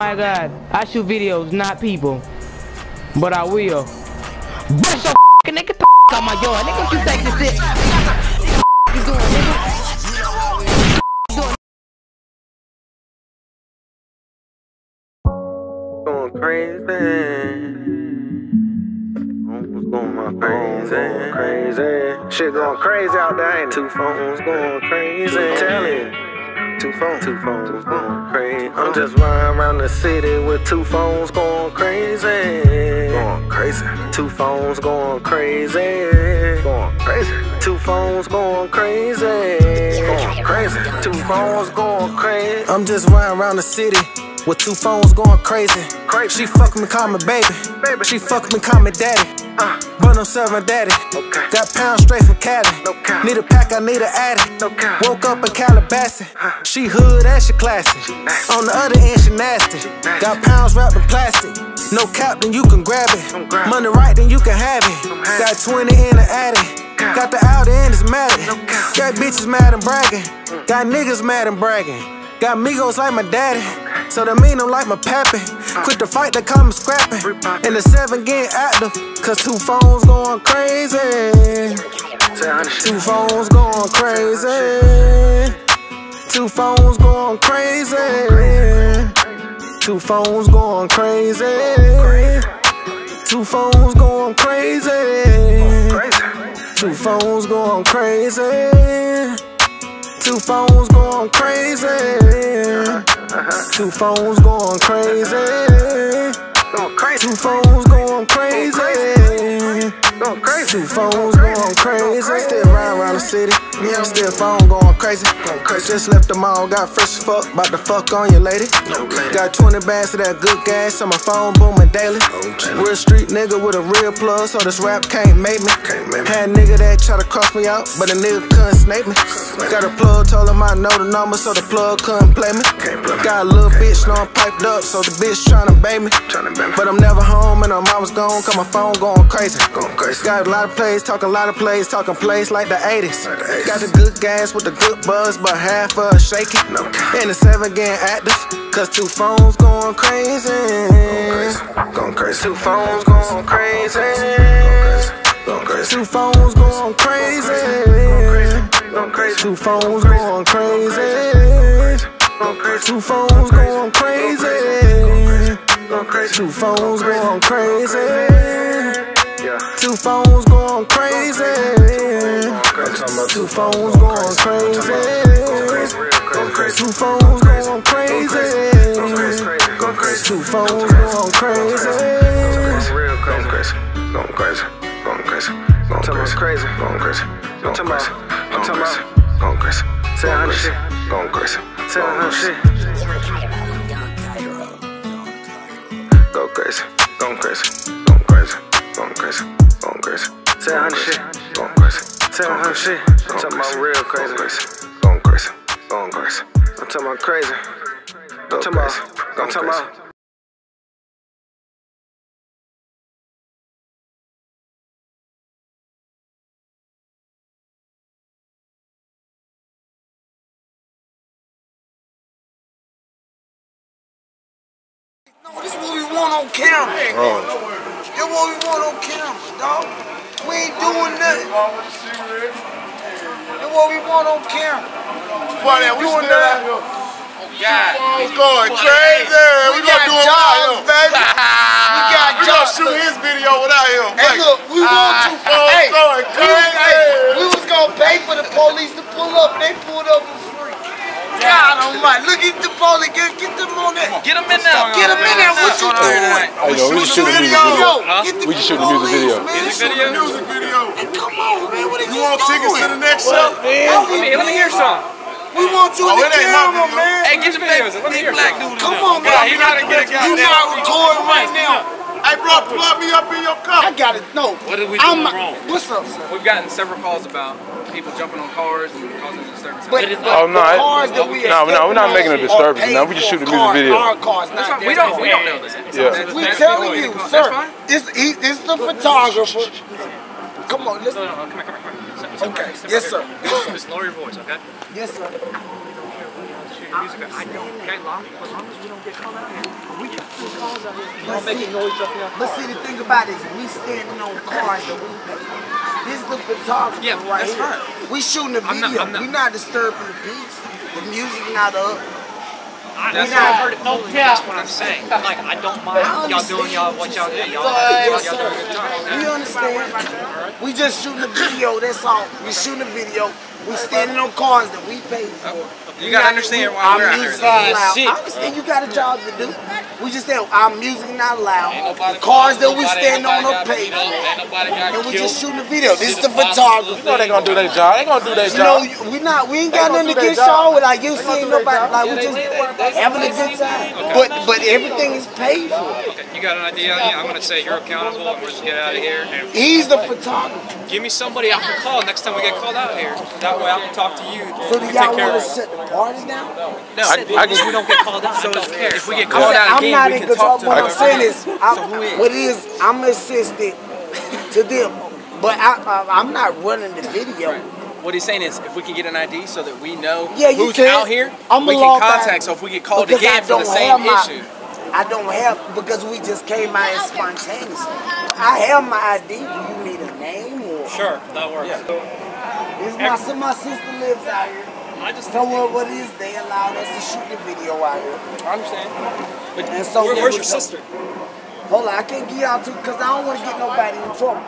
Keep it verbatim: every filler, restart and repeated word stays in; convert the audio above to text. My God, I shoot videos, not people, but I will. Brush your f***ing nigga the f*** out my yard, nigga. What you take this shit? What you doing, nigga? What you doing? Going crazy. What's going on? Crazy, crazy. Shit going crazy out there, ain't it? Two phones going crazy. Tell it. Two phones, two phones, two phones, crazy. I'm just riding around the city with two phones going crazy. Going crazy. Two phones going crazy. Going crazy. Two phones going crazy. Going crazy. Two phones going crazy. I'm just riding around the city with two phones going crazy. She fuck me, call me baby. She fuck me, call me daddy. Uh, but I'm serving daddy. Okay. Got pounds straight from Cali. No need a pack, I need an addy. No woke up in Calabasas. Huh. She hood and she classy. She on the other end, she nasty. She nasty. Got pounds wrapped in plastic. No cap, then you can grab it. Grab money it. Right, then you can have it. Got twenty in the attic. Got the outer end, it's mad. No got bitches mad and bragging. Mm. Got niggas mad and bragging. Got Migos like my daddy. Okay. So that mean I'm like my pappy. Uh. Quit the fight, they call me scrapping. And the seven getting active. Cause two phones going crazy. Two phones going crazy. Two phones going crazy. Two phones going crazy. Two phones going crazy. Two phones going crazy. Two phones going crazy. Two phones going crazy. Two phones going crazy. Two phones going crazy. Still riding around the city. Yeah, still phone going crazy. Just left the mall, got fresh as fuck. About to fuck on your lady. Got twenty bags of that good gas on my phone, booming daily. Real street nigga with a real plug, so this rap can't make me. Had nigga that try to cross me out, but a nigga couldn't snake me. Got a plug, told him I know the number, so the plug couldn't play me. Got a little bitch, know I'm piped up, so the bitch tryna bait me. But I'm never home and I'm always gone, cause my phone going crazy. Got a lot of plays, talking a lot of plays, talking plays like the eighties. Got the good gas with the good buzz, but half of us shaking. And the seven getting active, cause two phones going crazy. Two phones going crazy. Two phones going crazy. Two phones going crazy. Two phones going crazy. Two phones going crazy. Two phones going crazy. Two phones going crazy. Two phones going crazy. Two phones going crazy. Going crazy. Going crazy. Going crazy. Going crazy. Going crazy. Going crazy. Going crazy. Going crazy. Say that shit. Go crazy, go crazy, go crazy, go crazy, go crazy. Say that shit. Go crazy. Say that shit. I'm talking about real crazy. Go crazy, go crazy. I'm talking about crazy. I'm talking about. I'm talking about. This is what we want on camera. Oh. This is what we want on camera, dog. We ain't doing nothing. This is what we want on camera. Why that? We doing that? Oh God, it's going crazy. We, we gonna do it without him, baby. We got we gonna shoot his video without him. Hey, look, we want two phones hey, going crazy. We was gonna pay for the police to pull up, and they pulled up. God almighty, look at the ball again, get them on there. Get them in there. Get them in there. What you doing? Hey, yo, we just shooting the music video. Huh? Get the we just shooting the music video. Get the video. music video. And come on, man, what are you doing? You want tickets to the next show? Let me hear something. We want you oh, in the camera, man. Hey, get your videos. Let me hear something. Come on, man. You gotta get a guy. You not recording right now. Hey, bro, plug me up in your car. I got it. No. What did we do wrong? What's up, sir? We've gotten several calls about people jumping on cars and causing disturbance. But, but oh, no, the cars that we no, no, we're not making a disturbance. No, we just shooting music video. Our cars, not we don't, we don't know this. Yeah. That's, we that's telling you, sir. It's he, it's the photographer. Come on, listen. No, no, no, come here, come here, come here. Okay. Yes, sir. Just lower your voice, okay? Yes, sir. music. I don't. Okay, long, as long as we don't get called out here, we get calls out here. Don't make it noise up here. But see, the thing about it is, we standing on cars. That we, this is the photographer yeah, right that's here. Her. We shooting the video. Not, not. We not disturbing the beats. The music not up. I, that's what I've heard it fully, that's what I'm saying. Like, I don't mind y'all doing y'all what y'all do. Y'all y'all doing a good job. We understand. We just shooting a video, that's all. We shooting a video. We standing on cars that we paid for. You gotta understand why we're out here. I understand you got a job to do. We just said our music not loud. The cars that we stand on are paid for. And we just shooting a video. This is the photographer. You know they gonna do their job. They gonna do their job. You know, we not we ain't got nothing against y'all without you seeing nobody. Like we just having a good time, but but everything is paid for. Okay, you got an idea on you? I'm gonna say you're accountable, and we're just get out of here. And he's the photographer. Give me somebody I can call next time we get called out here. That way I can talk to you. So do y'all want to set the parties down? No, I, I just we don't get called out. So I don't care. If we get called out again, we can talk to them. What I'm saying is, I'm, what is I'm assistant to them, but I, I, I'm not running the video. Right. What he's saying is, if we can get an I D so that we know yeah, who's can. out here, I'm we can contact. So if we get called again for the same my, issue, I don't have because we just came out as spontaneously. I have my I D. Do you need a name or? Sure, that works. Yeah. It's my so my sister lives out here. I just so what what is they allowed us to shoot the video out here? I understand. But and so where, where's your sister? Hold on, I can't get out to because I don't want to get nobody in trouble.